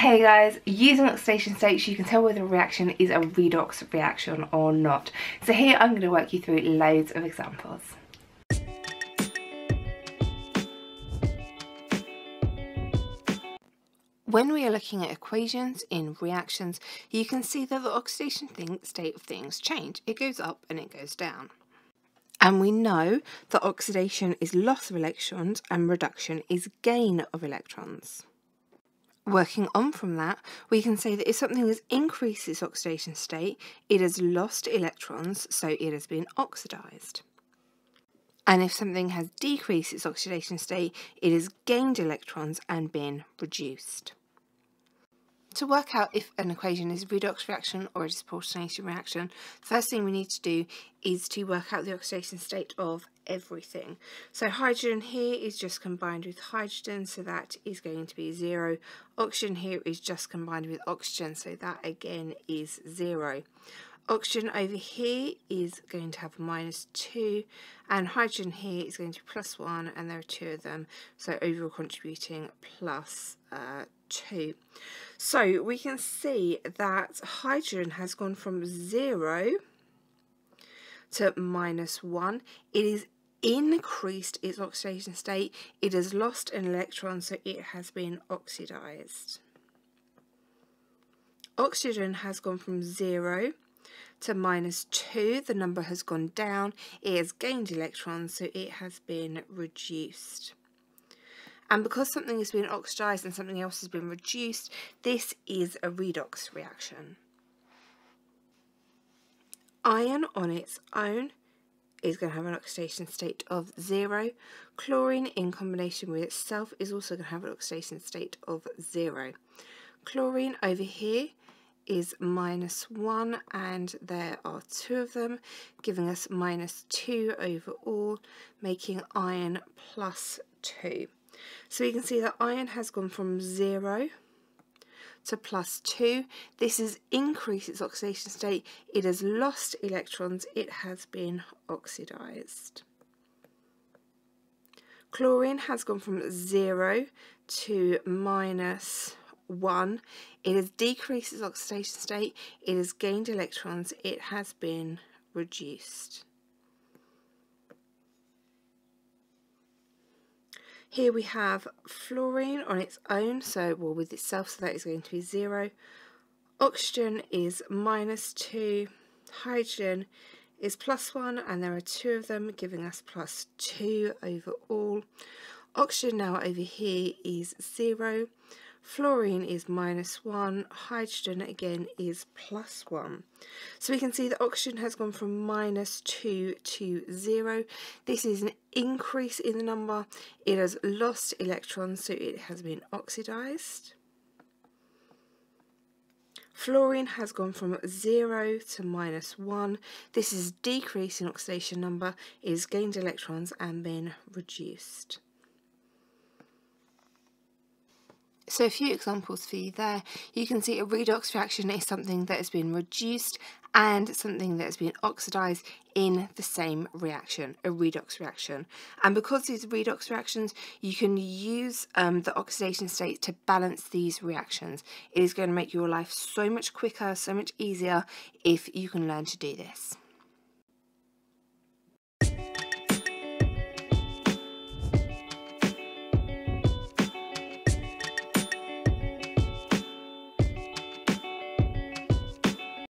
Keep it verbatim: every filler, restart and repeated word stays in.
Hey guys, using oxidation states you can tell whether a reaction is a redox reaction or not. So here I'm going to work you through loads of examples. When we are looking at equations in reactions, you can see that the oxidation thing, state of things change. It goes up and it goes down. And we know that oxidation is loss of electrons and reduction is gain of electrons. Working on from that, we can say that if something has increased its oxidation state, it has lost electrons, so it has been oxidised. And if something has decreased its oxidation state, it has gained electrons and been reduced. To work out if an equation is a redox reaction or a deprotonation reaction, first thing we need to do is to work out the oxidation state of everything. So hydrogen here is just combined with hydrogen, so that is going to be zero. Oxygen here is just combined with oxygen, so that again is zero. Oxygen over here is going to have minus two, and hydrogen here is going to be plus one, and there are two of them, so overall contributing plus uh, two. So we can see that hydrogen has gone from zero to minus one. It is increased its oxidation state. It has lost an electron, so it has been oxidised. Oxygen has gone from zero to minus two, the number has gone down, it has gained electrons, so it has been reduced. And because something has been oxidised and something else has been reduced, this is a redox reaction. Iron on its own is going to have an oxidation state of zero. Chlorine in combination with itself is also going to have an oxidation state of zero. Chlorine over here is minus one, and there are two of them, giving us minus two overall, making iron plus two. So we can see that iron has gone from zero to plus two. This has increased its oxidation state. It has lost electrons. It has been oxidised. Chlorine has gone from zero to minus one. It has decreased its oxidation state, it has gained electrons, it has been reduced. Here we have fluorine on its own, so well with itself, so that is going to be zero. Oxygen is minus two, hydrogen is plus one, and there are two of them, giving us plus two overall. Oxygen now over here is zero. Fluorine is minus one, hydrogen again is plus one. So we can see that oxygen has gone from minus two to zero. This is an increase in the number. It has lost electrons, so it has been oxidised. Fluorine has gone from zero to minus one. This is a decrease in oxidation number. It has gained electrons and been reduced. So a few examples for you there. You can see a redox reaction is something that has been reduced and something that has been oxidised in the same reaction, a redox reaction. And because these are redox reactions, you can use um, the oxidation state to balance these reactions. It is going to make your life so much quicker, so much easier if you can learn to do this.